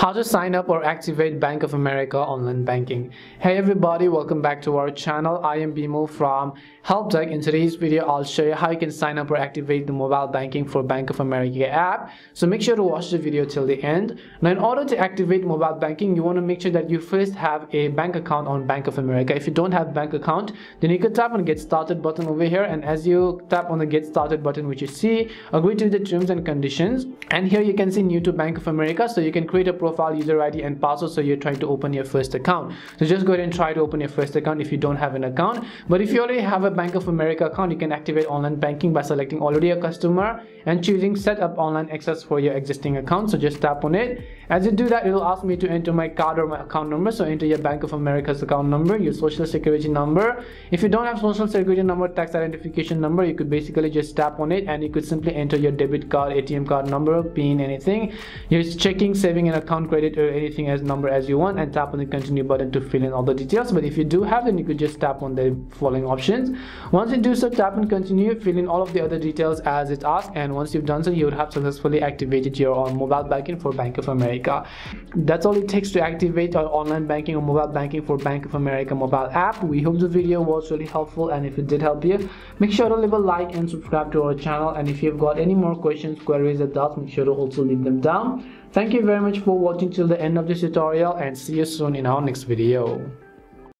How to sign up or activate Bank of America online banking. Hey everybody, welcome back to our channel. I am Bimal from Help Tech. In today's video, I'll show you how you can sign up or activate the mobile banking for Bank of America app. So make sure to watch the video till the end. Now, in order to activate mobile banking, you want to make sure that you first have a bank account on Bank of America. If you don't have bank account, then you can tap on Get Started button over here, and as you tap on the Get Started button, which you see, agree to the terms and conditions, and here you can see New to Bank of America, so you can create a profile, user ID and password. So you're trying to open your first account, so just go ahead and try to open your first account if you don't have an account. But if you already have a Bank of America account, you can activate online banking by selecting already a customer and choosing set up online access for your existing account. So just tap on it. As you do that, it'll ask me to enter my card or my account number. So enter your Bank of America's account number, your social security number. If you don't have social security number, tax identification number, you could basically just tap on it and you could simply enter your debit card, ATM card number, PIN, anything, your checking, saving and account credit or anything as number as you want, and tap on the continue button to fill in all the details. But if you do have, then you could just tap on the following options. Once you do so, tap on continue, fill in all of the other details as it asks, and once you've done so, you would have successfully activated your own mobile banking for Bank of America. That's all it takes to activate our online banking or mobile banking for Bank of America mobile app. We hope the video was really helpful, and if it did help you, make sure to leave a like and subscribe to our channel. And if you've got any more questions, queries or doubts, make sure to also leave them down. Thank you very much for watching till the end of this tutorial, and see you soon in our next video.